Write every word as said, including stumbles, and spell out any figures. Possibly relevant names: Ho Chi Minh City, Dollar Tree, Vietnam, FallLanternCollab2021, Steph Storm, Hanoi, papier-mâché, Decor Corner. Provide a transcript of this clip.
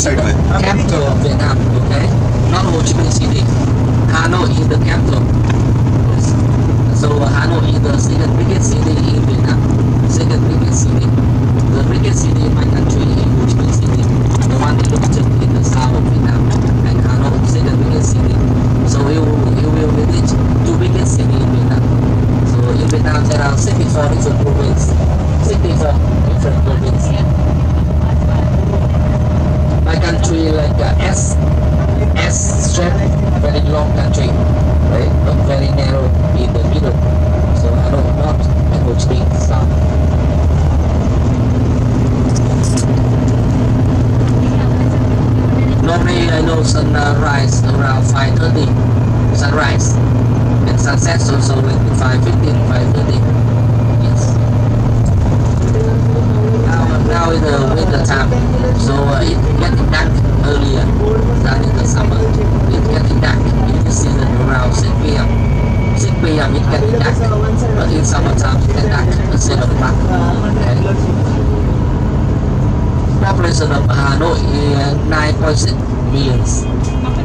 Yes, sir, go ahead. Uh, capital of Vietnam, okay? Not Ho Chi Minh City. Hanoi is the capital. Yes. So uh, Hanoi is the second biggest city in Vietnam. Second biggest city. The biggest city in my country is Ho Chi Minh City. The one located in the south of Vietnam. And Hanoi is the second biggest city. So you will visit two biggest cities in Vietnam. So in Vietnam there are sixty-four different provinces. sixty-four different provinces. My country like uh, S, S straight, very long country, right? But very narrow in the middle. So I don't know and which means south. Normally I know sunrise around five thirty, sunrise, and sunset also like five fifteen, five thirty. Yes. Now, now in the winter time, so uh, it getting dark earlier than in the summer. It's getting dark in the season around six p m six p m it getting dark, but in summertime it gets dark instead of black. Okay. Population of Hanoi is nine point six million.